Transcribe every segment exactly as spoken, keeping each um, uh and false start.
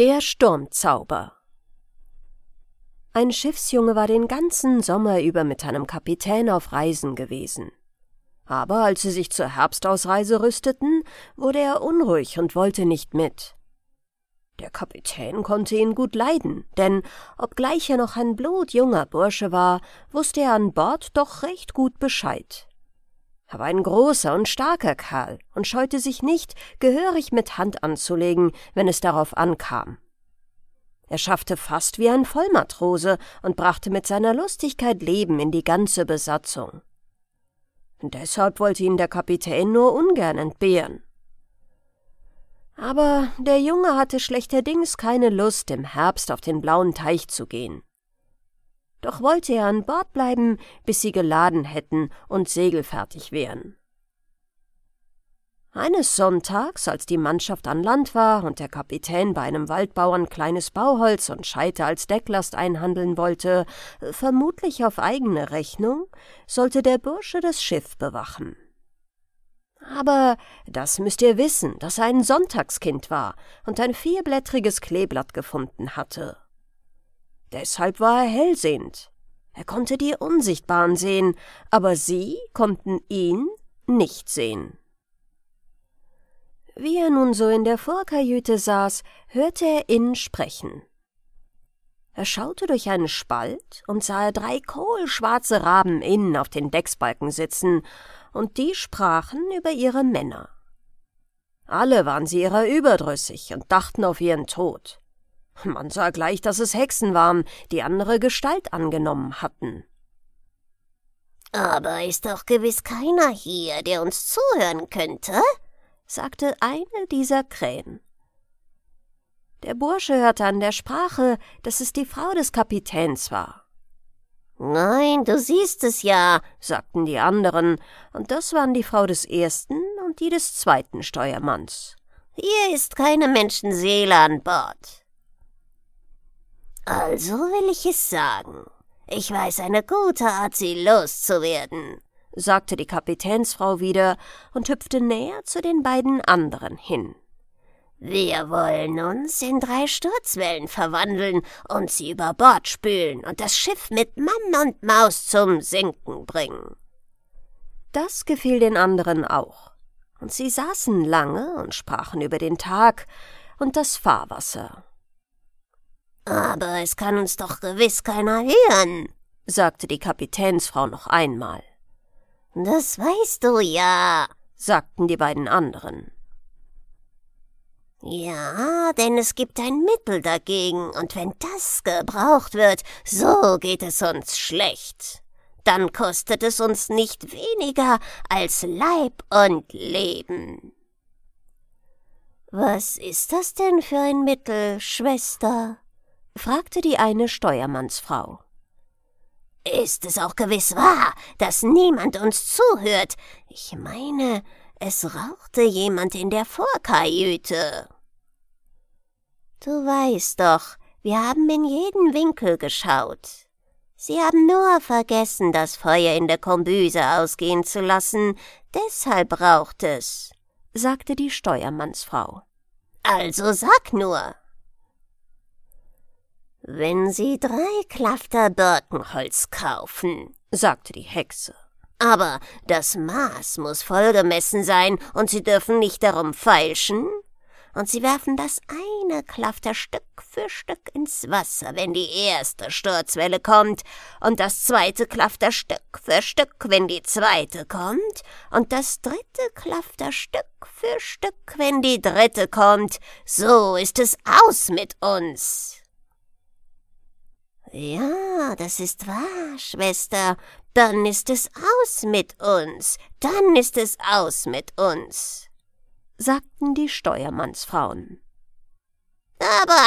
Der Sturmzauber. Ein Schiffsjunge war den ganzen Sommer über mit seinem Kapitän auf Reisen gewesen. Aber als sie sich zur Herbstausreise rüsteten, wurde er unruhig und wollte nicht mit. Der Kapitän konnte ihn gut leiden, denn obgleich er noch ein blutjunger Bursche war, wusste er an Bord doch recht gut Bescheid. Er war ein großer und starker Kerl und scheute sich nicht, gehörig mit Hand anzulegen, wenn es darauf ankam. Er schaffte fast wie ein Vollmatrose und brachte mit seiner Lustigkeit Leben in die ganze Besatzung. Und deshalb wollte ihn der Kapitän nur ungern entbehren. Aber der Junge hatte schlechterdings keine Lust, im Herbst auf den blauen Teich zu gehen. Doch wollte er an Bord bleiben, bis sie geladen hätten und segelfertig wären. Eines Sonntags, als die Mannschaft an Land war und der Kapitän bei einem Waldbauern kleines Bauholz und Scheite als Decklast einhandeln wollte, vermutlich auf eigene Rechnung, sollte der Bursche das Schiff bewachen. Aber das müsst ihr wissen, dass er ein Sonntagskind war und ein vierblättriges Kleeblatt gefunden hatte. Deshalb war er hellsehend. Er konnte die Unsichtbaren sehen, aber sie konnten ihn nicht sehen. Wie er nun so in der Vorkajüte saß, hörte er ihn sprechen. Er schaute durch einen Spalt und sah drei kohlschwarze Raben innen auf den Decksbalken sitzen, und die sprachen über ihre Männer. Alle waren sie ihrer überdrüssig und dachten auf ihren Tod. Man sah gleich, dass es Hexen waren, die andere Gestalt angenommen hatten. »Aber ist doch gewiss keiner hier, der uns zuhören könnte«, sagte eine dieser Krähen. Der Bursche hörte an der Sprache, dass es die Frau des Kapitäns war. »Nein, du siehst es ja«, sagten die anderen, und das waren die Frau des ersten und die des zweiten Steuermanns. »Hier ist keine Menschenseele an Bord.« »Also will ich es sagen. Ich weiß eine gute Art, sie loszuwerden«, sagte die Kapitänsfrau wieder und hüpfte näher zu den beiden anderen hin. »Wir wollen uns in drei Sturzwellen verwandeln und sie über Bord spülen und das Schiff mit Mann und Maus zum Sinken bringen.« Das gefiel den anderen auch, und sie saßen lange und sprachen über den Tag und das Fahrwasser. »Aber es kann uns doch gewiss keiner hören«, sagte die Kapitänsfrau noch einmal. »Das weißt du ja«, sagten die beiden anderen. »Ja, denn es gibt ein Mittel dagegen, und wenn das gebraucht wird, so geht es uns schlecht. Dann kostet es uns nicht weniger als Leib und Leben.« »Was ist das denn für ein Mittel, Schwester?« fragte die eine Steuermannsfrau. »Ist es auch gewiss wahr, dass niemand uns zuhört? Ich meine, es rauchte jemand in der Vorkajüte.« »Du weißt doch, wir haben in jeden Winkel geschaut. Sie haben nur vergessen, das Feuer in der Kombüse ausgehen zu lassen, deshalb raucht es«, sagte die Steuermannsfrau. »Also sag nur.« »Wenn Sie drei Klafter Birkenholz kaufen«, sagte die Hexe, »aber das Maß muss vollgemessen sein und Sie dürfen nicht darum feilschen. Und Sie werfen das eine Klafter Stück für Stück ins Wasser, wenn die erste Sturzwelle kommt, und das zweite Klafter Stück für Stück, wenn die zweite kommt, und das dritte Klafter Stück für Stück, wenn die dritte kommt. So ist es aus mit uns.« »Ja, das ist wahr, Schwester, dann ist es aus mit uns, dann ist es aus mit uns«, sagten die Steuermannsfrauen. »Aber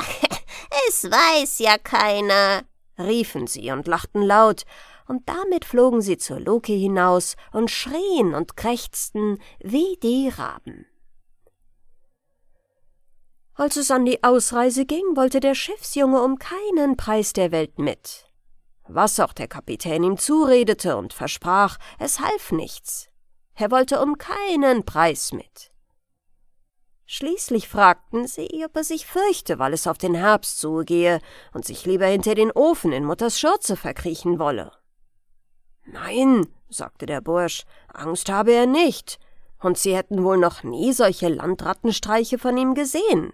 es weiß ja keiner«, riefen sie und lachten laut, und damit flogen sie zur Loke hinaus und schrien und krächzten wie die Raben. Als es an die Ausreise ging, wollte der Schiffsjunge um keinen Preis der Welt mit. Was auch der Kapitän ihm zuredete und versprach, es half nichts. Er wollte um keinen Preis mit. Schließlich fragten sie, ob er sich fürchte, weil es auf den Herbst zugehe und sich lieber hinter den Ofen in Mutters Schürze verkriechen wolle. »Nein«, sagte der Bursch, »Angst habe er nicht, und sie hätten wohl noch nie solche Landrattenstreiche von ihm gesehen.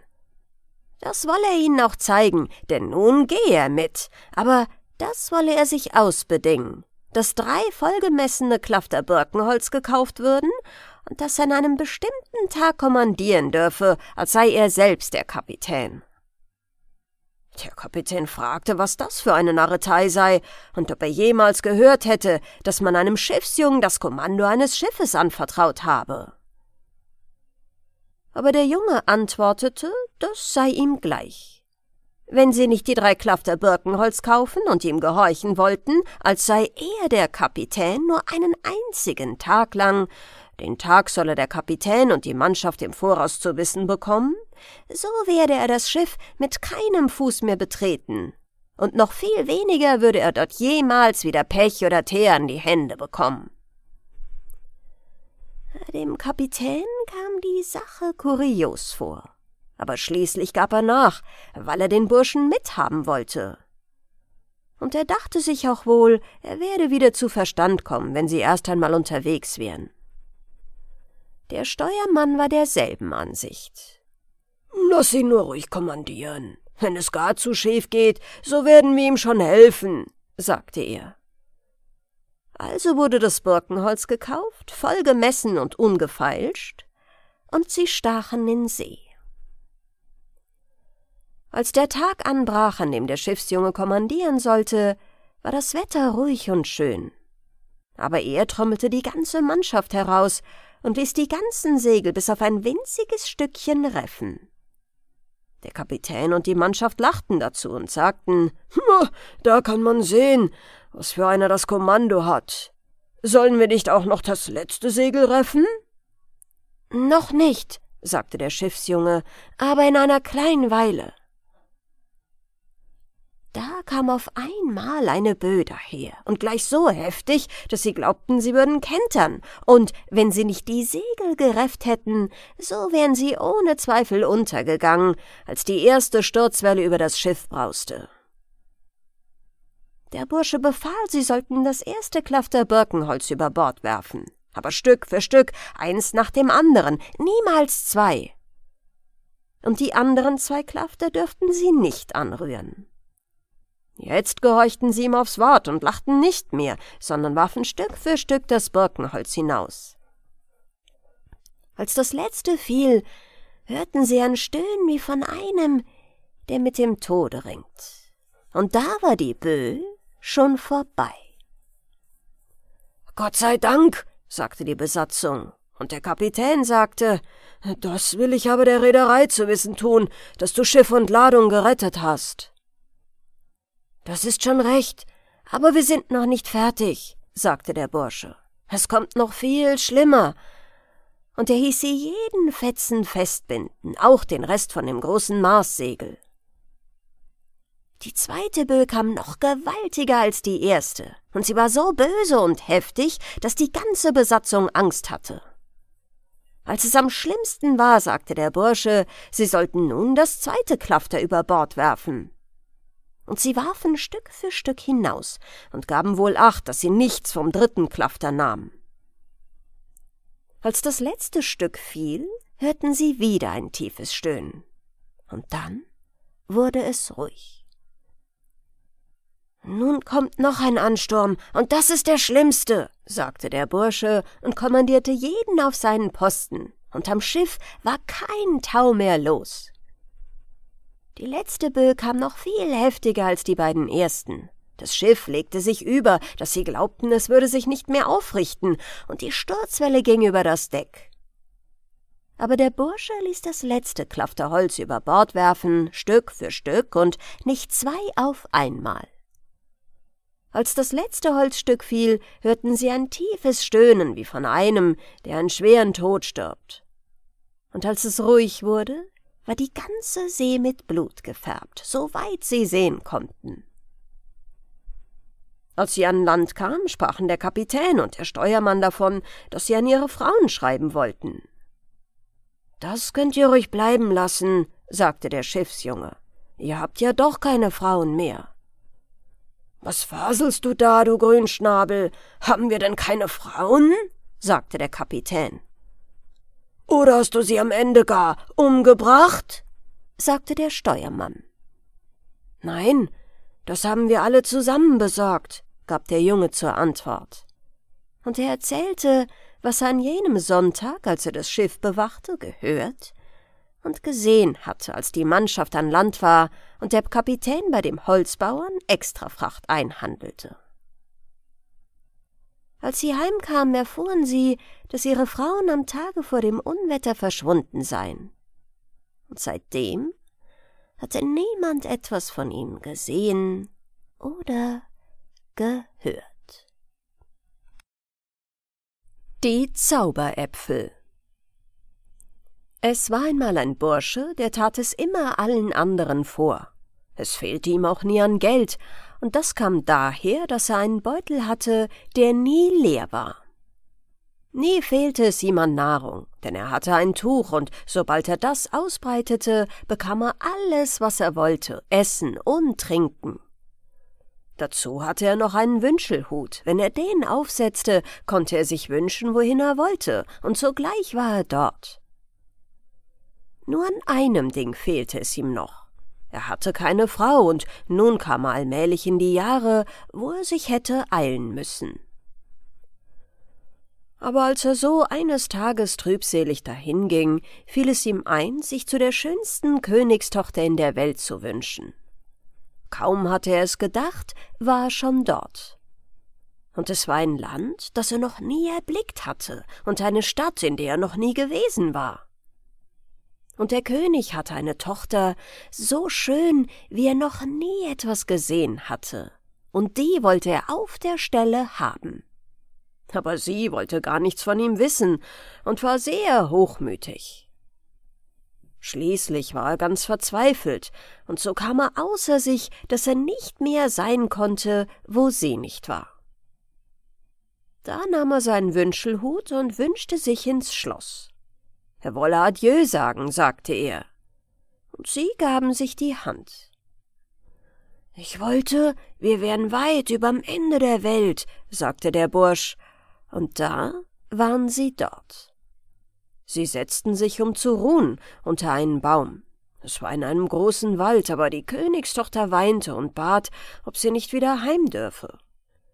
Das wolle er ihnen auch zeigen, denn nun gehe er mit, aber das wolle er sich ausbedingen, dass drei vollgemessene Klafter Birkenholz gekauft würden und dass er an einem bestimmten Tag kommandieren dürfe, als sei er selbst der Kapitän.« Der Kapitän fragte, was das für eine Narretei sei und ob er jemals gehört hätte, dass man einem Schiffsjungen das Kommando eines Schiffes anvertraut habe. Aber der Junge antwortete, das sei ihm gleich. Wenn sie nicht die drei Klafter Birkenholz kaufen und ihm gehorchen wollten, als sei er der Kapitän nur einen einzigen Tag lang, den Tag solle der Kapitän und die Mannschaft im Voraus zu wissen bekommen, so werde er das Schiff mit keinem Fuß mehr betreten, und noch viel weniger würde er dort jemals wieder Pech oder Teer an die Hände bekommen. Dem Kapitän kam die Sache kurios vor, aber schließlich gab er nach, weil er den Burschen mithaben wollte. Und er dachte sich auch wohl, er werde wieder zu Verstand kommen, wenn sie erst einmal unterwegs wären. Der Steuermann war derselben Ansicht. »Lass ihn nur ruhig kommandieren. Wenn es gar zu schief geht, so werden wir ihm schon helfen«, sagte er. Also wurde das Birkenholz gekauft, voll gemessen und ungefeilscht, und sie stachen in See. Als der Tag anbrach, an dem der Schiffsjunge kommandieren sollte, war das Wetter ruhig und schön. Aber er trommelte die ganze Mannschaft heraus und ließ die ganzen Segel bis auf ein winziges Stückchen reffen. Der Kapitän und die Mannschaft lachten dazu und sagten, »Da kann man sehen, was für einer das Kommando hat. Sollen wir nicht auch noch das letzte Segel reffen?« »Noch nicht«, sagte der Schiffsjunge, »aber in einer kleinen Weile.« Da kam auf einmal eine Böe daher und gleich so heftig, dass sie glaubten, sie würden kentern, und wenn sie nicht die Segel gerefft hätten, so wären sie ohne Zweifel untergegangen, als die erste Sturzwelle über das Schiff brauste. Der Bursche befahl, sie sollten das erste Klafter Birkenholz über Bord werfen, aber Stück für Stück, eins nach dem anderen, niemals zwei. Und die anderen zwei Klafter dürften sie nicht anrühren. Jetzt gehorchten sie ihm aufs Wort und lachten nicht mehr, sondern warfen Stück für Stück das Birkenholz hinaus. Als das letzte fiel, hörten sie ein Stöhnen wie von einem, der mit dem Tode ringt. Und da war die Böe schon vorbei. »Gott sei Dank«, sagte die Besatzung, und der Kapitän sagte, »Das will ich aber der Reederei zu wissen tun, dass du Schiff und Ladung gerettet hast.« »Das ist schon recht, aber wir sind noch nicht fertig«, sagte der Bursche. »Es kommt noch viel schlimmer.« Und er hieß sie jeden Fetzen festbinden, auch den Rest von dem großen Marssegel. Die zweite Böe kam noch gewaltiger als die erste, und sie war so böse und heftig, dass die ganze Besatzung Angst hatte. Als es am schlimmsten war, sagte der Bursche, sie sollten nun das zweite Klafter über Bord werfen. Und sie warfen Stück für Stück hinaus und gaben wohl Acht, dass sie nichts vom dritten Klafter nahmen. Als das letzte Stück fiel, hörten sie wieder ein tiefes Stöhnen. Und dann wurde es ruhig. »Nun kommt noch ein Ansturm, und das ist der schlimmste«, sagte der Bursche und kommandierte jeden auf seinen Posten, und am Schiff war kein Tau mehr los. Die letzte Böe kam noch viel heftiger als die beiden ersten. Das Schiff legte sich über, dass sie glaubten, es würde sich nicht mehr aufrichten, und die Sturzwelle ging über das Deck. Aber der Bursche ließ das letzte Klafter Holz über Bord werfen, Stück für Stück und nicht zwei auf einmal. Als das letzte Holzstück fiel, hörten sie ein tiefes Stöhnen wie von einem, der einen schweren Tod stirbt. Und als es ruhig wurde, war die ganze See mit Blut gefärbt, soweit sie sehen konnten. Als sie an Land kamen, sprachen der Kapitän und der Steuermann davon, dass sie an ihre Frauen schreiben wollten. »Das könnt ihr ruhig bleiben lassen«, sagte der Schiffsjunge. »Ihr habt ja doch keine Frauen mehr.« »Was faselst du da, du Grünschnabel? Haben wir denn keine Frauen?« sagte der Kapitän. »Oder hast du sie am Ende gar umgebracht?« sagte der Steuermann. »Nein, das haben wir alle zusammen besorgt«, gab der Junge zur Antwort. Und er erzählte, was er an jenem Sonntag, als er das Schiff bewachte, gehört und gesehen hatte, als die Mannschaft an Land war und der Kapitän bei dem Holzbauern Extrafracht einhandelte. Als sie heimkamen, erfuhren sie, dass ihre Frauen am Tage vor dem Unwetter verschwunden seien. Und seitdem hatte niemand etwas von ihnen gesehen oder gehört. Die Zauberäpfel. Es war einmal ein Bursche, der tat es immer allen anderen vor. Es fehlte ihm auch nie an Geld, und das kam daher, dass er einen Beutel hatte, der nie leer war. Nie fehlte es ihm an Nahrung, denn er hatte ein Tuch, und sobald er das ausbreitete, bekam er alles, was er wollte, essen und trinken. Dazu hatte er noch einen Wünschelhut. Wenn er den aufsetzte, konnte er sich wünschen, wohin er wollte, und sogleich war er dort. Nur an einem Ding fehlte es ihm noch. Er hatte keine Frau, und nun kam er allmählich in die Jahre, wo er sich hätte eilen müssen. Aber als er so eines Tages trübselig dahinging, fiel es ihm ein, sich zu der schönsten Königstochter in der Welt zu wünschen. Kaum hatte er es gedacht, war er schon dort. Und es war ein Land, das er noch nie erblickt hatte, und eine Stadt, in der er noch nie gewesen war. Und der König hatte eine Tochter, so schön, wie er noch nie etwas gesehen hatte, und die wollte er auf der Stelle haben. Aber sie wollte gar nichts von ihm wissen und war sehr hochmütig. Schließlich war er ganz verzweifelt, und so kam er außer sich, dass er nicht mehr sein konnte, wo sie nicht war. Da nahm er seinen Wünschelhut und wünschte sich ins Schloss. Er wolle Adieu sagen, sagte er, und sie gaben sich die Hand. »Ich wollte, wir wären weit überm Ende der Welt«, sagte der Bursch, und da waren sie dort. Sie setzten sich, um zu ruhen, unter einen Baum. Es war in einem großen Wald, aber die Königstochter weinte und bat, ob sie nicht wieder heim dürfe.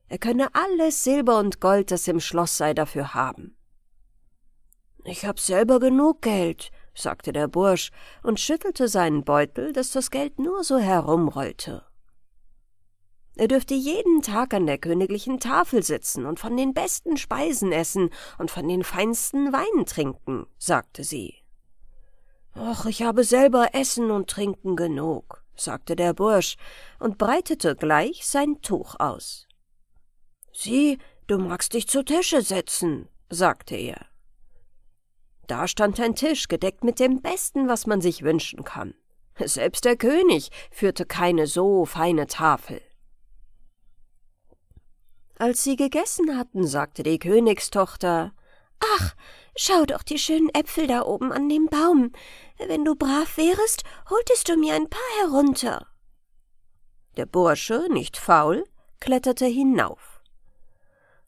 Er könne alles Silber und Gold, das im Schloss sei, dafür haben. »Ich hab selber genug Geld«, sagte der Bursch und schüttelte seinen Beutel, dass das Geld nur so herumrollte. Er dürfte jeden Tag an der königlichen Tafel sitzen und von den besten Speisen essen und von den feinsten Weinen trinken, sagte sie. »Ach, ich habe selber Essen und Trinken genug«, sagte der Bursch und breitete gleich sein Tuch aus. »Sieh, du magst dich zu Tische setzen«, sagte er. Da stand ein Tisch, gedeckt mit dem Besten, was man sich wünschen kann. Selbst der König führte keine so feine Tafel. Als sie gegessen hatten, sagte die Königstochter, »Ach, schau doch die schönen Äpfel da oben an dem Baum. Wenn du brav wärest, holtest du mir ein paar herunter.« Der Bursche, nicht faul, kletterte hinauf.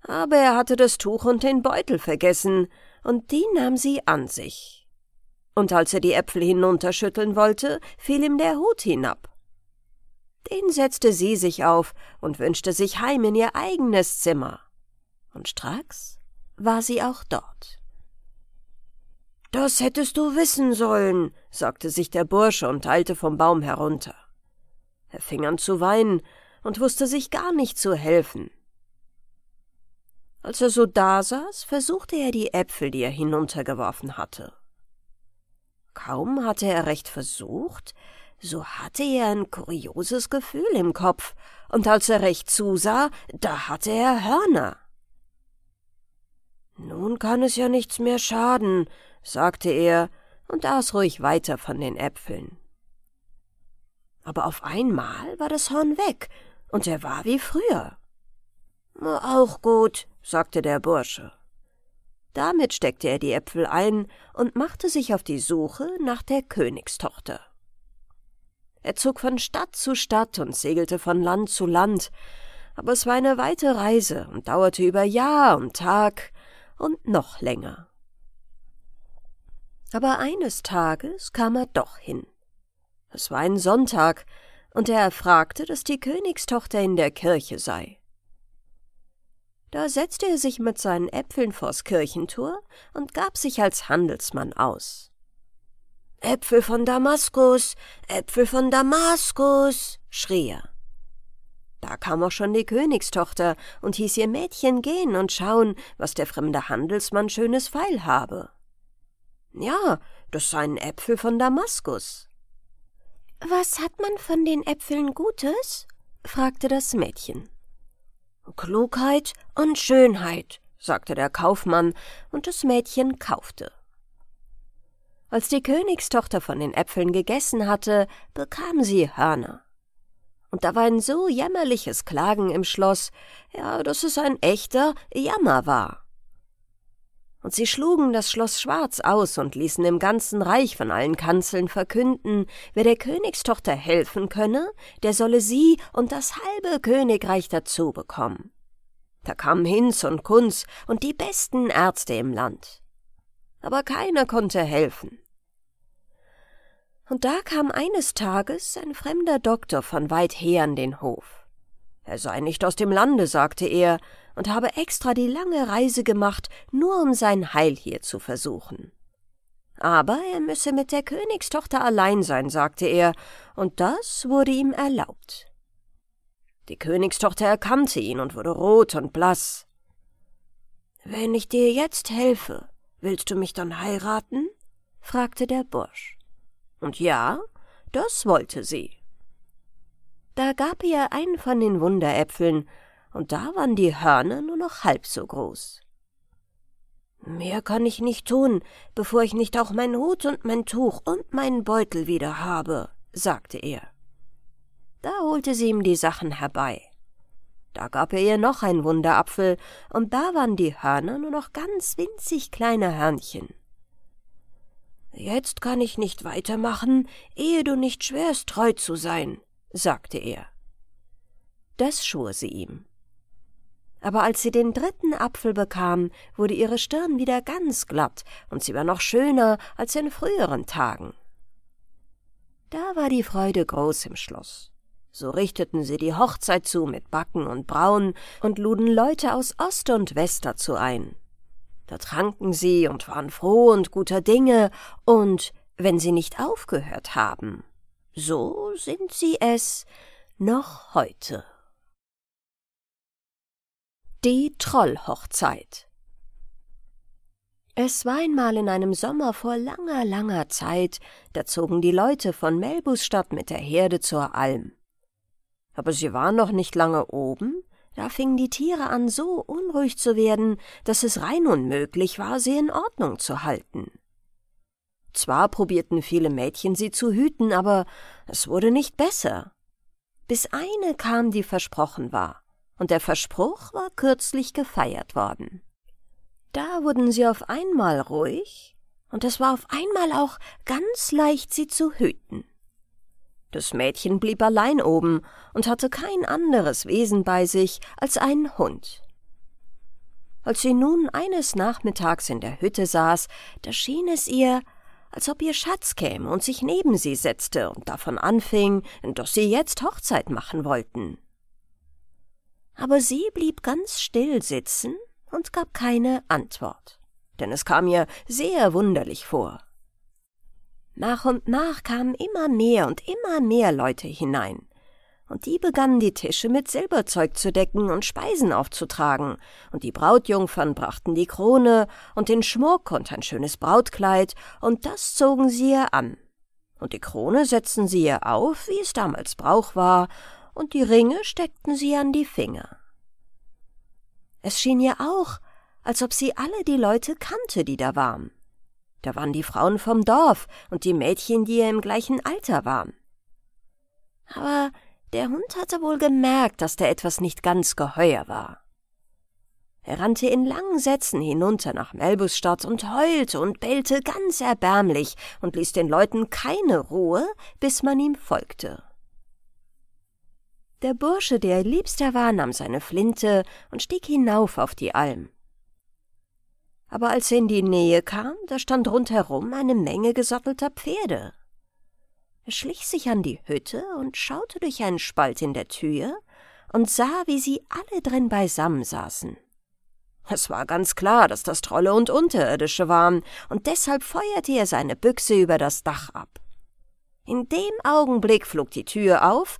Aber er hatte das Tuch und den Beutel vergessen, und die nahm sie an sich. Und als er die Äpfel hinunterschütteln wollte, fiel ihm der Hut hinab. Den setzte sie sich auf und wünschte sich heim in ihr eigenes Zimmer. Und stracks war sie auch dort. »Das hättest du wissen sollen«, sagte sich der Bursche und eilte vom Baum herunter. Er fing an zu weinen und wusste sich gar nicht zu helfen. Als er so dasaß, versuchte er die Äpfel, die er hinuntergeworfen hatte. Kaum hatte er recht versucht, so hatte er ein kurioses Gefühl im Kopf, und als er recht zusah, da hatte er Hörner. »Nun kann es ja nichts mehr schaden«, sagte er und aß ruhig weiter von den Äpfeln. Aber auf einmal war das Horn weg, und er war wie früher. »Auch gut«, sagte der Bursche. Damit steckte er die Äpfel ein und machte sich auf die Suche nach der Königstochter. Er zog von Stadt zu Stadt und segelte von Land zu Land, aber es war eine weite Reise und dauerte über Jahr und Tag und noch länger. Aber eines Tages kam er doch hin. Es war ein Sonntag, und er erfragte, dass die Königstochter in der Kirche sei. Da setzte er sich mit seinen Äpfeln vors Kirchentor und gab sich als Handelsmann aus. »Äpfel von Damaskus, Äpfel von Damaskus«, schrie er. Da kam auch schon die Königstochter und hieß ihr Mädchen gehen und schauen, was der fremde Handelsmann schönes feil habe. »Ja, das seien Äpfel von Damaskus.« »Was hat man von den Äpfeln Gutes?« fragte das Mädchen. »Klugheit und Schönheit«, sagte der Kaufmann, und das Mädchen kaufte. Als die Königstochter von den Äpfeln gegessen hatte, bekam sie Hörner. Und da war ein so jämmerliches Klagen im Schloss, ja, dass es ein echter Jammer war. Und sie schlugen das Schloss schwarz aus und ließen im ganzen Reich von allen Kanzeln verkünden, wer der Königstochter helfen könne, der solle sie und das halbe Königreich dazu bekommen. Da kamen Hinz und Kunz und die besten Ärzte im Land. Aber keiner konnte helfen. Und da kam eines Tages ein fremder Doktor von weit her an den Hof. Er sei nicht aus dem Lande, sagte er, und habe extra die lange Reise gemacht, nur um sein Heil hier zu versuchen. Aber er müsse mit der Königstochter allein sein, sagte er, und das wurde ihm erlaubt. Die Königstochter erkannte ihn und wurde rot und blass. »Wenn ich dir jetzt helfe, willst du mich dann heiraten?« fragte der Bursch. Und ja, das wollte sie. Da gab er einen von den Wunderäpfeln, und da waren die Hörner nur noch halb so groß. »Mehr kann ich nicht tun, bevor ich nicht auch meinen Hut und mein Tuch und meinen Beutel wieder habe«, sagte er. Da holte sie ihm die Sachen herbei. Da gab er ihr noch einen Wunderapfel, und da waren die Hörner nur noch ganz winzig kleine Hörnchen. »Jetzt kann ich nicht weitermachen, ehe du nicht schwörst, treu zu sein«, sagte er. Das schwor sie ihm. Aber als sie den dritten Apfel bekam, wurde ihre Stirn wieder ganz glatt, und sie war noch schöner als in früheren Tagen. Da war die Freude groß im Schloss. So richteten sie die Hochzeit zu mit Backen und Brauen und luden Leute aus Ost und West dazu ein. Da tranken sie und waren froh und guter Dinge, und wenn sie nicht aufgehört haben, so sind sie es noch heute. Die Trollhochzeit. Es war einmal in einem Sommer vor langer, langer Zeit, da zogen die Leute von Melbusstadt mit der Herde zur Alm. Aber sie waren noch nicht lange oben, da fingen die Tiere an, so unruhig zu werden, dass es rein unmöglich war, sie in Ordnung zu halten. Zwar probierten viele Mädchen, sie zu hüten, aber es wurde nicht besser. Bis eine kam, die versprochen war, und der Verspruch war kürzlich gefeiert worden. Da wurden sie auf einmal ruhig, und es war auf einmal auch ganz leicht, sie zu hüten. Das Mädchen blieb allein oben und hatte kein anderes Wesen bei sich als einen Hund. Als sie nun eines Nachmittags in der Hütte saß, da schien es ihr, als ob ihr Schatz käme und sich neben sie setzte und davon anfing, dass sie jetzt Hochzeit machen wollten. Aber sie blieb ganz still sitzen und gab keine Antwort, denn es kam ihr sehr wunderlich vor. Nach und nach kamen immer mehr und immer mehr Leute hinein, und die begannen die Tische mit Silberzeug zu decken und Speisen aufzutragen, und die Brautjungfern brachten die Krone und den Schmuck und ein schönes Brautkleid, und das zogen sie ihr an. Und die Krone setzten sie ihr auf, wie es damals Brauch war, und die Ringe steckten sie an die Finger. Es schien ihr auch, als ob sie alle die Leute kannte, die da waren. Da waren die Frauen vom Dorf und die Mädchen, die ihr im gleichen Alter waren. Aber der Hund hatte wohl gemerkt, dass da etwas nicht ganz geheuer war. Er rannte in langen Sätzen hinunter nach Melbus Stadt und heulte und bellte ganz erbärmlich und ließ den Leuten keine Ruhe, bis man ihm folgte. Der Bursche, der ihr Liebster war, nahm seine Flinte und stieg hinauf auf die Alm. Aber als er in die Nähe kam, da stand rundherum eine Menge gesattelter Pferde. Er schlich sich an die Hütte und schaute durch einen Spalt in der Tür und sah, wie sie alle drin beisammen saßen. Es war ganz klar, dass das Trolle und Unterirdische waren, und deshalb feuerte er seine Büchse über das Dach ab. In dem Augenblick flog die Tür auf,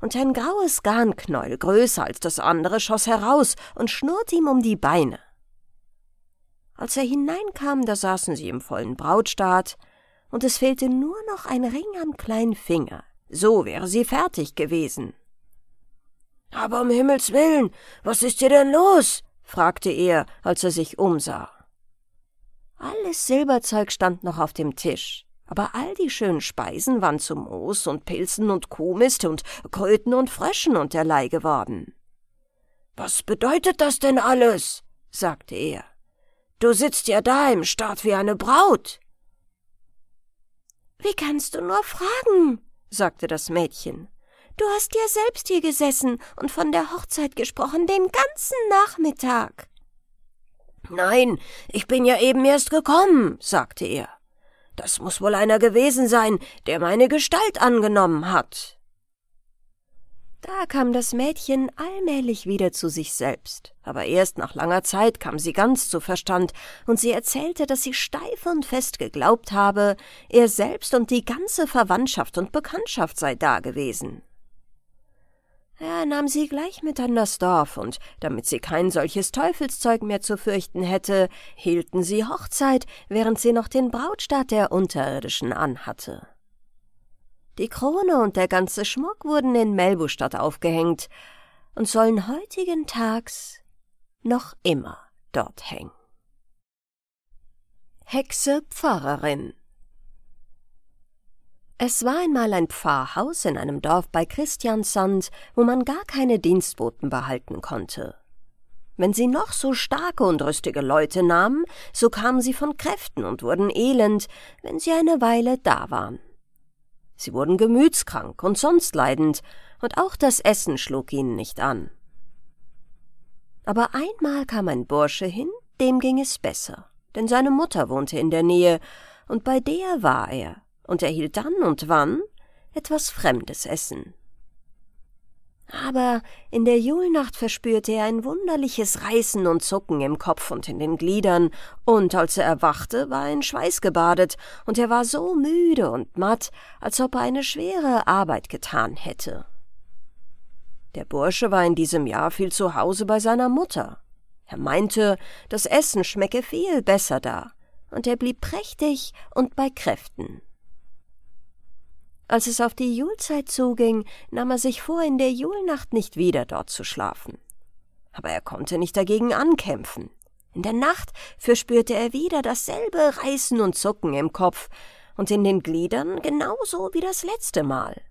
und ein graues Garnknäuel, größer als das andere, schoss heraus und schnurrte ihm um die Beine. Als er hineinkam, da saßen sie im vollen Brautstaat, und es fehlte nur noch ein Ring am kleinen Finger. So wäre sie fertig gewesen. »Aber um Himmels Willen, was ist hier denn los?« fragte er, als er sich umsah. Alles Silberzeug stand noch auf dem Tisch, aber all die schönen Speisen waren zu Moos und Pilzen und Kuhmist und Kröten und Fröschen und derlei geworden. »Was bedeutet das denn alles?« sagte er. »Du sitzt ja da im Staat wie eine Braut.« »Wie kannst du nur fragen?« sagte das Mädchen. »Du hast ja selbst hier gesessen und von der Hochzeit gesprochen, den ganzen Nachmittag.« »Nein, ich bin ja eben erst gekommen«, sagte er. »Das muss wohl einer gewesen sein, der meine Gestalt angenommen hat.« Da kam das Mädchen allmählich wieder zu sich selbst, aber erst nach langer Zeit kam sie ganz zu Verstand, und sie erzählte, dass sie steif und fest geglaubt habe, er selbst und die ganze Verwandtschaft und Bekanntschaft sei da gewesen. Er nahm sie gleich mit an das Dorf, und damit sie kein solches Teufelszeug mehr zu fürchten hätte, hielten sie Hochzeit, während sie noch den Brautstaat der Unterirdischen anhatte. Die Krone und der ganze Schmuck wurden in Melbus Stadt aufgehängt und sollen heutigen Tags noch immer dort hängen. Hexe Pfarrerin. Es war einmal ein Pfarrhaus in einem Dorf bei Christiansand, wo man gar keine Dienstboten behalten konnte. Wenn sie noch so starke und rüstige Leute nahmen, so kamen sie von Kräften und wurden elend, wenn sie eine Weile da waren. Sie wurden gemütskrank und sonst leidend, und auch das Essen schlug ihnen nicht an. Aber einmal kam ein Bursche hin, dem ging es besser, denn seine Mutter wohnte in der Nähe, und bei der war er, und er hielt dann und wann etwas fremdes Essen. Aber in der Julnacht verspürte er ein wunderliches Reißen und Zucken im Kopf und in den Gliedern, und als er erwachte, war er in Schweiß gebadet, und er war so müde und matt, als ob er eine schwere Arbeit getan hätte. Der Bursche war in diesem Jahr viel zu Hause bei seiner Mutter. Er meinte, das Essen schmecke viel besser da, und er blieb prächtig und bei Kräften. Als es auf die Julzeit zuging, nahm er sich vor, in der Julnacht nicht wieder dort zu schlafen. Aber er konnte nicht dagegen ankämpfen. In der Nacht verspürte er wieder dasselbe Reißen und Zucken im Kopf und in den Gliedern genauso wie das letzte Mal.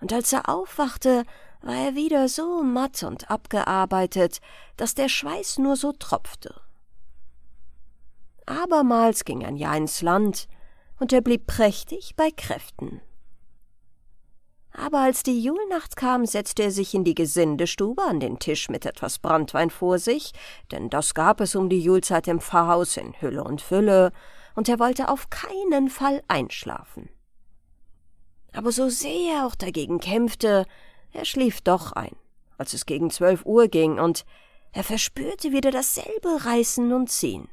Und als er aufwachte, war er wieder so matt und abgearbeitet, dass der Schweiß nur so tropfte. Abermals ging ein Jahr ins Land, und er blieb prächtig bei Kräften. Aber als die Julnacht kam, setzte er sich in die Gesindestube an den Tisch mit etwas Branntwein vor sich, denn das gab es um die Julzeit im Pfarrhaus in Hülle und Fülle, und er wollte auf keinen Fall einschlafen. Aber so sehr er auch dagegen kämpfte, er schlief doch ein, als es gegen zwölf Uhr ging, und er verspürte wieder dasselbe Reißen und Ziehen.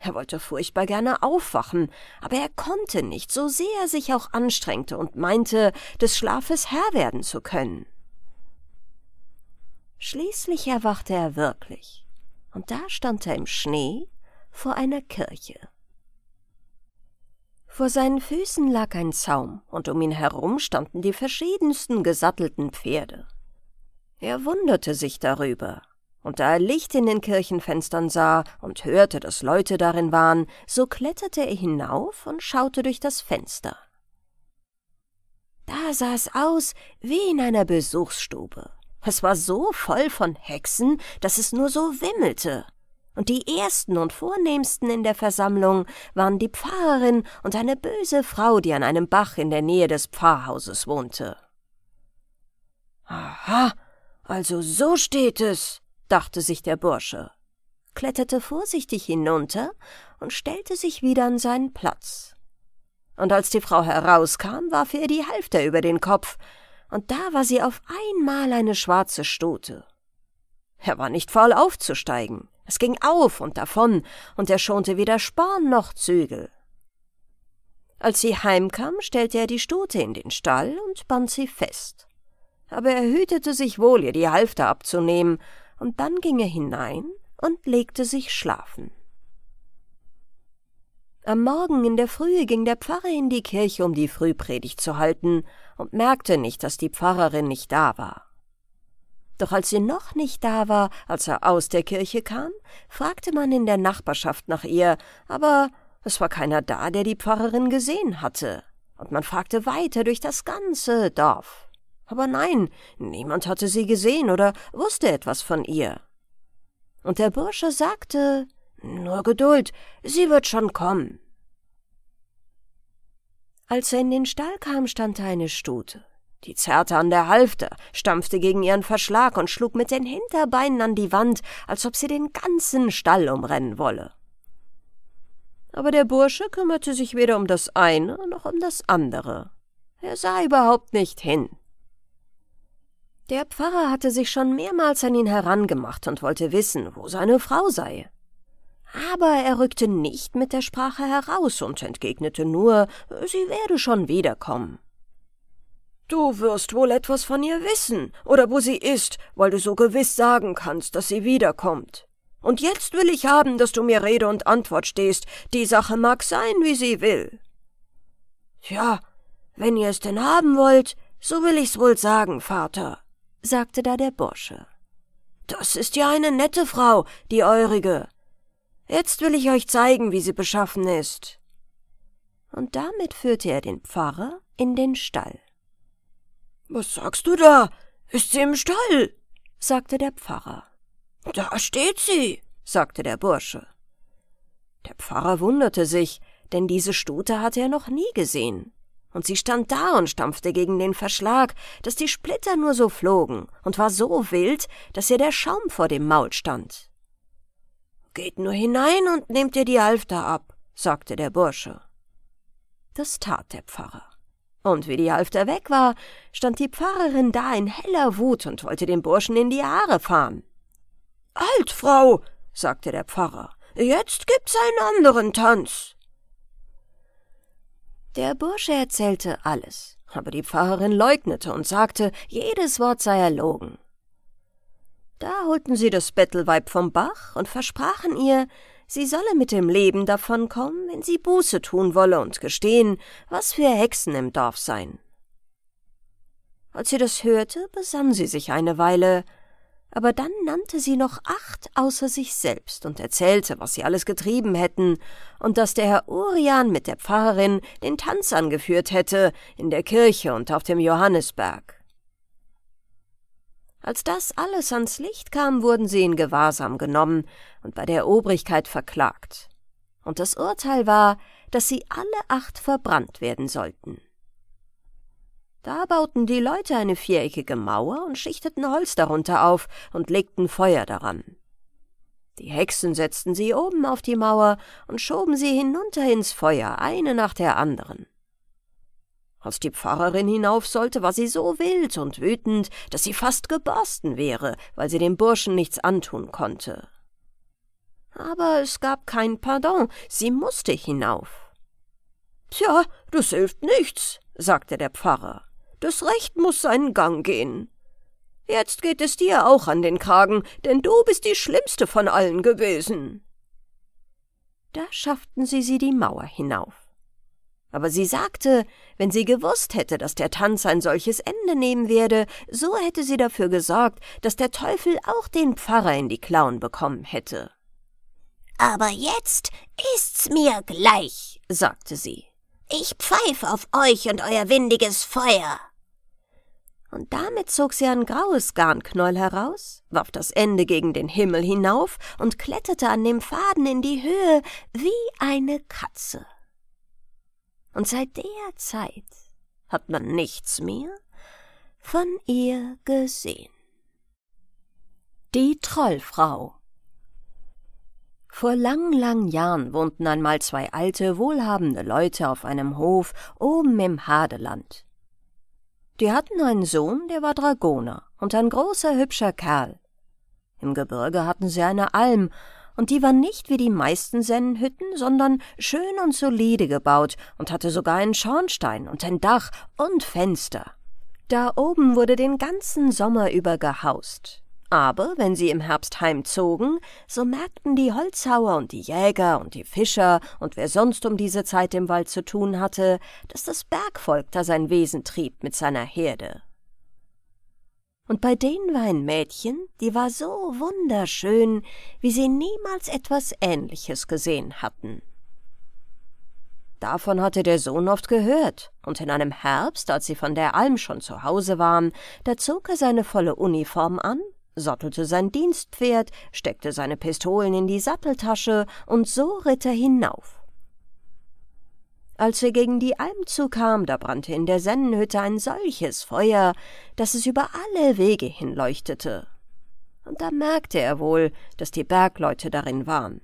Er wollte furchtbar gerne aufwachen, aber er konnte nicht, so sehr er sich auch anstrengte und meinte, des Schlafes Herr werden zu können. Schließlich erwachte er wirklich, und da stand er im Schnee vor einer Kirche. Vor seinen Füßen lag ein Zaum, und um ihn herum standen die verschiedensten gesattelten Pferde. Er wunderte sich darüber. Und da er Licht in den Kirchenfenstern sah und hörte, dass Leute darin waren, so kletterte er hinauf und schaute durch das Fenster. Da sah es aus wie in einer Besuchsstube, Es war so voll von Hexen, dass es nur so wimmelte. Und die ersten und vornehmsten in der Versammlung waren die Pfarrerin und eine böse Frau, die an einem Bach in der Nähe des Pfarrhauses wohnte. »Aha, also so steht es«, dachte sich der Bursche, kletterte vorsichtig hinunter und stellte sich wieder an seinen Platz. Und als die Frau herauskam, warf er ihr die Halfter über den Kopf, und da war sie auf einmal eine schwarze Stute. Er war nicht faul aufzusteigen. Es ging auf und davon, und er schonte weder Sporn noch Zügel. Als sie heimkam, stellte er die Stute in den Stall und band sie fest. Aber er hütete sich wohl, ihr die Halfter abzunehmen, und dann ging er hinein und legte sich schlafen. Am Morgen in der Frühe ging der Pfarrer in die Kirche, um die Frühpredigt zu halten, und merkte nicht, dass die Pfarrerin nicht da war. Doch als sie noch nicht da war, als er aus der Kirche kam, fragte man in der Nachbarschaft nach ihr, aber es war keiner da, der die Pfarrerin gesehen hatte. Und man fragte weiter durch das ganze Dorf. Aber nein, niemand hatte sie gesehen oder wusste etwas von ihr. Und der Bursche sagte, »Nur Geduld, sie wird schon kommen.« Als er in den Stall kam, stand da eine Stute. Die zerrte an der Halfter, stampfte gegen ihren Verschlag und schlug mit den Hinterbeinen an die Wand, als ob sie den ganzen Stall umrennen wolle. Aber der Bursche kümmerte sich weder um das eine noch um das andere. Er sah überhaupt nicht hin. Der Pfarrer hatte sich schon mehrmals an ihn herangemacht und wollte wissen, wo seine Frau sei. Aber er rückte nicht mit der Sprache heraus und entgegnete nur, sie werde schon wiederkommen. »Du wirst wohl etwas von ihr wissen, oder wo sie ist, weil du so gewiss sagen kannst, dass sie wiederkommt. Und jetzt will ich haben, dass du mir Rede und Antwort stehst, die Sache mag sein, wie sie will.« »Tja, wenn ihr es denn haben wollt, so will ich's wohl sagen, Vater«, sagte da der Bursche. »Das ist ja eine nette Frau, die eurige. Jetzt will ich euch zeigen, wie sie beschaffen ist.« Und damit führte er den Pfarrer in den Stall. »Was sagst du da? Ist sie im Stall?« sagte der Pfarrer. »Da steht sie«, sagte der Bursche. Der Pfarrer wunderte sich, denn diese Stute hatte er noch nie gesehen. Und sie stand da und stampfte gegen den Verschlag, dass die Splitter nur so flogen, und war so wild, dass ihr der Schaum vor dem Maul stand. »Geht nur hinein und nehmt ihr die Halfter ab«, sagte der Bursche. Das tat der Pfarrer. Und wie die Halfter weg war, stand die Pfarrerin da in heller Wut und wollte den Burschen in die Haare fahren. »Halt, Frau«, sagte der Pfarrer, »jetzt gibt's einen anderen Tanz.« Der Bursche erzählte alles, aber die Pfarrerin leugnete und sagte, jedes Wort sei erlogen. Da holten sie das Bettelweib vom Bach und versprachen ihr, sie solle mit dem Leben davonkommen, wenn sie Buße tun wolle und gestehen, was für Hexen im Dorf seien. Als sie das hörte, besann sie sich eine Weile, aber dann nannte sie noch acht außer sich selbst und erzählte, was sie alles getrieben hätten und dass der Herr Urian mit der Pfarrerin den Tanz angeführt hätte in der Kirche und auf dem Johannisberg. Als das alles ans Licht kam, wurden sie in Gewahrsam genommen und bei der Obrigkeit verklagt. Und das Urteil war, dass sie alle acht verbrannt werden sollten. Da bauten die Leute eine viereckige Mauer und schichteten Holz darunter auf und legten Feuer daran. Die Hexen setzten sie oben auf die Mauer und schoben sie hinunter ins Feuer, eine nach der anderen. Als die Pfarrerin hinauf sollte, war sie so wild und wütend, dass sie fast geborsten wäre, weil sie dem Burschen nichts antun konnte. Aber es gab kein Pardon, sie musste hinauf. »Tja, das hilft nichts«, sagte der Pfarrer, »das Recht muss seinen Gang gehen. Jetzt geht es dir auch an den Kragen, denn du bist die Schlimmste von allen gewesen.« Da schafften sie sie die Mauer hinauf. Aber sie sagte, wenn sie gewusst hätte, dass der Tanz ein solches Ende nehmen werde, so hätte sie dafür gesorgt, dass der Teufel auch den Pfarrer in die Klauen bekommen hätte. »Aber jetzt ist's mir gleich«, sagte sie. »Ich pfeife auf euch und euer windiges Feuer.« und damit zog sie ein graues Garnknäuel heraus, warf das Ende gegen den Himmel hinauf und kletterte an dem Faden in die Höhe wie eine Katze. Und seit der Zeit hat man nichts mehr von ihr gesehen. Die Trollfrau. Vor lang, lang Jahren wohnten einmal zwei alte, wohlhabende Leute auf einem Hof oben im Hadeland. Die hatten einen Sohn, der war Dragoner und ein großer, hübscher Kerl. Im Gebirge hatten sie eine Alm, und die war nicht wie die meisten Sennenhütten, sondern schön und solide gebaut und hatte sogar einen Schornstein und ein Dach und Fenster. Da oben wurde den ganzen Sommer über gehaust. Aber wenn sie im Herbst heimzogen, so merkten die Holzhauer und die Jäger und die Fischer und wer sonst um diese Zeit im Wald zu tun hatte, dass das Bergvolk da sein Wesen trieb mit seiner Herde. Und bei denen war ein Mädchen, die war so wunderschön, wie sie niemals etwas Ähnliches gesehen hatten. Davon hatte der Sohn oft gehört, und in einem Herbst, als sie von der Alm schon zu Hause waren, da zog er seine volle Uniform an, sattelte sein Dienstpferd, steckte seine Pistolen in die Satteltasche, und so ritt er hinauf. Als er gegen die Alm zukam, da brannte in der Sennenhütte ein solches Feuer, dass es über alle Wege hinleuchtete. Und da merkte er wohl, dass die Bergleute darin waren.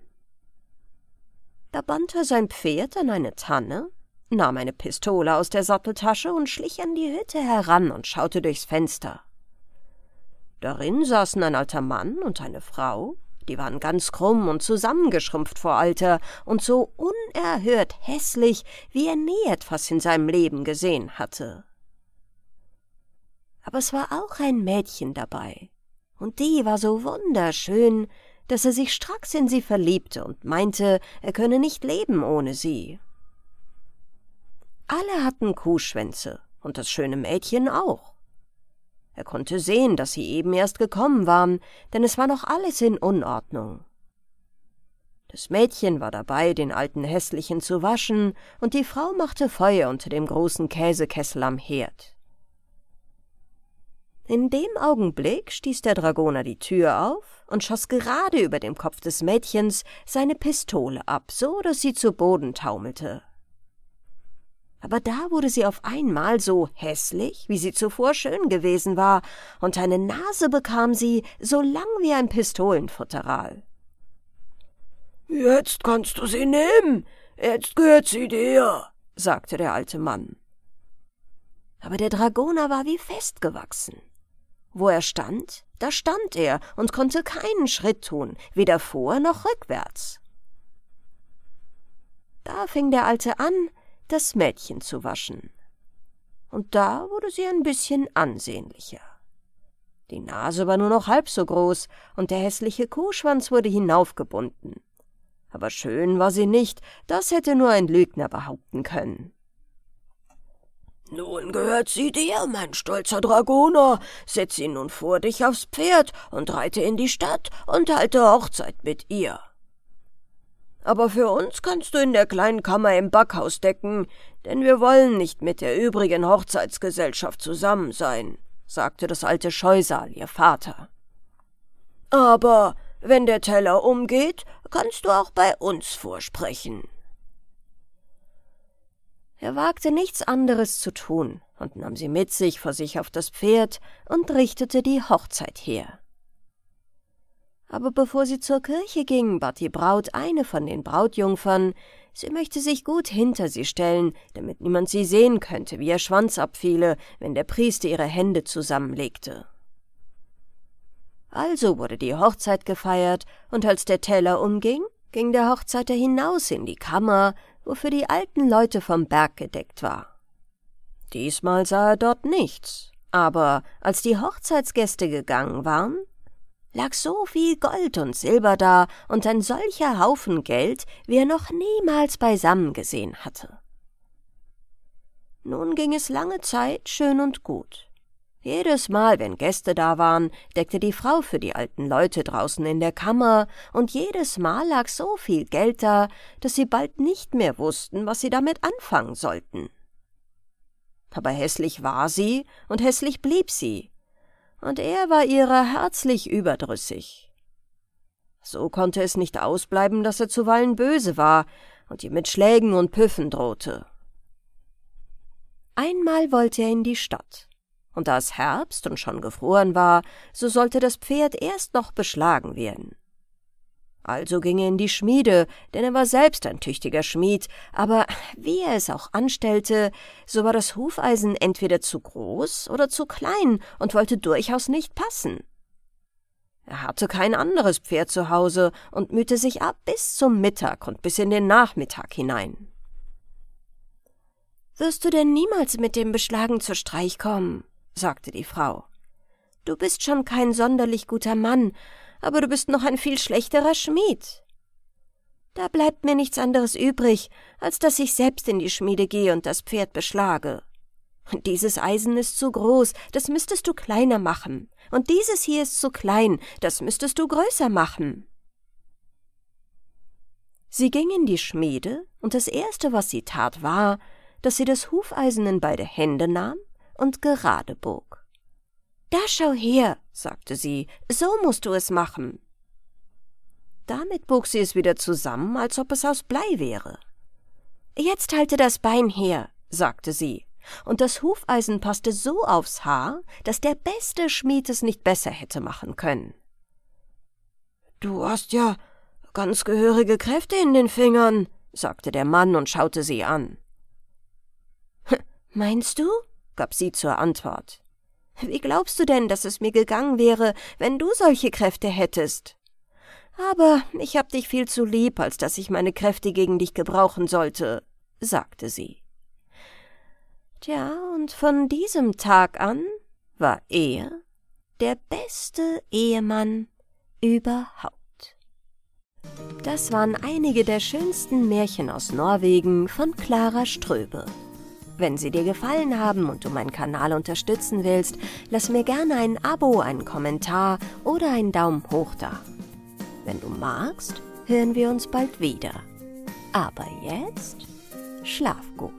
Da band er sein Pferd an eine Tanne, nahm eine Pistole aus der Satteltasche und schlich an die Hütte heran und schaute durchs Fenster. Darin saßen ein alter Mann und eine Frau, die waren ganz krumm und zusammengeschrumpft vor Alter und so unerhört hässlich, wie er nie etwas in seinem Leben gesehen hatte. Aber es war auch ein Mädchen dabei, und die war so wunderschön, dass er sich stracks in sie verliebte und meinte, er könne nicht leben ohne sie. Alle hatten Kuhschwänze, und das schöne Mädchen auch. Er konnte sehen, dass sie eben erst gekommen waren, denn es war noch alles in Unordnung. Das Mädchen war dabei, den alten Hässlichen zu waschen, und die Frau machte Feuer unter dem großen Käsekessel am Herd. In dem Augenblick stieß der Dragoner die Tür auf und schoss gerade über dem Kopf des Mädchens seine Pistole ab, so dass sie zu Boden taumelte. Aber da wurde sie auf einmal so hässlich, wie sie zuvor schön gewesen war, und eine Nase bekam sie, so lang wie ein Pistolenfutteral. »Jetzt kannst du sie nehmen, jetzt gehört sie dir«, sagte der alte Mann. Aber der Dragoner war wie festgewachsen. Wo er stand, da stand er und konnte keinen Schritt tun, weder vor noch rückwärts. Da fing der Alte an, das Mädchen zu waschen. Und da wurde sie ein bisschen ansehnlicher. Die Nase war nur noch halb so groß, und der hässliche Kuhschwanz wurde hinaufgebunden. Aber schön war sie nicht, das hätte nur ein Lügner behaupten können. »Nun gehört sie dir, mein stolzer Dragoner. Setz sie nun vor dich aufs Pferd und reite in die Stadt und halte Hochzeit mit ihr. Aber für uns kannst du in der kleinen Kammer im Backhaus decken, denn wir wollen nicht mit der übrigen Hochzeitsgesellschaft zusammen sein«, sagte das alte Scheusal, ihr Vater. »Aber wenn der Teller umgeht, kannst du auch bei uns vorsprechen.« Er wagte nichts anderes zu tun und nahm sie mit sich vor sich auf das Pferd und richtete die Hochzeit her. Aber bevor sie zur Kirche ging, bat die Braut eine von den Brautjungfern, sie möchte sich gut hinter sie stellen, damit niemand sie sehen könnte, wie ihr Schwanz abfiele, wenn der Priester ihre Hände zusammenlegte. Also wurde die Hochzeit gefeiert, und als der Teller umging, ging der Hochzeiter hinaus in die Kammer, wofür die alten Leute vom Berg gedeckt war. Diesmal sah er dort nichts, aber als die Hochzeitsgäste gegangen waren, lag so viel Gold und Silber da und ein solcher Haufen Geld, wie er noch niemals beisammen gesehen hatte. Nun ging es lange Zeit schön und gut. Jedes Mal, wenn Gäste da waren, deckte die Frau für die alten Leute draußen in der Kammer, und jedes Mal lag so viel Geld da, dass sie bald nicht mehr wussten, was sie damit anfangen sollten. aber hässlich war sie und hässlich blieb sie, und er war ihrer herzlich überdrüssig. So konnte es nicht ausbleiben, dass er zuweilen böse war und ihr mit Schlägen und Püffen drohte. Einmal wollte er in die Stadt, und da es Herbst und schon gefroren war, so sollte das Pferd erst noch beschlagen werden. Also ging er in die Schmiede, denn er war selbst ein tüchtiger Schmied, aber wie er es auch anstellte, so war das Hufeisen entweder zu groß oder zu klein und wollte durchaus nicht passen. Er hatte kein anderes Pferd zu Hause und mühte sich ab bis zum Mittag und bis in den Nachmittag hinein. »Wirst du denn niemals mit dem Beschlagen zu Streich kommen?« sagte die Frau. »Du bist schon kein sonderlich guter Mann, aber du bist noch ein viel schlechterer Schmied. Da bleibt mir nichts anderes übrig, als dass ich selbst in die Schmiede gehe und das Pferd beschlage. Und dieses Eisen ist zu groß, das müsstest du kleiner machen. Und dieses hier ist zu klein, das müsstest du größer machen.« Sie ging in die Schmiede, und das Erste, was sie tat, war, dass sie das Hufeisen in beide Hände nahm und gerade bog. »Da schau her«, sagte sie, »so musst du es machen.« Damit bog sie es wieder zusammen, als ob es aus Blei wäre. »Jetzt halte das Bein her«, sagte sie, und das Hufeisen passte so aufs Haar, dass der beste Schmied es nicht besser hätte machen können. »Du hast ja ganz gehörige Kräfte in den Fingern«, sagte der Mann und schaute sie an. »Meinst du?« gab sie zur Antwort. »Wie glaubst du denn, dass es mir gegangen wäre, wenn du solche Kräfte hättest? Aber ich hab dich viel zu lieb, als dass ich meine Kräfte gegen dich gebrauchen sollte«, sagte sie. Tja, und von diesem Tag an war er der beste Ehemann überhaupt. Das waren einige der schönsten Märchen aus Norwegen von Klara Ströbe. Wenn sie dir gefallen haben und du meinen Kanal unterstützen willst, lass mir gerne ein Abo, einen Kommentar oder einen Daumen hoch da. Wenn du magst, hören wir uns bald wieder. Aber jetzt schlaf gut.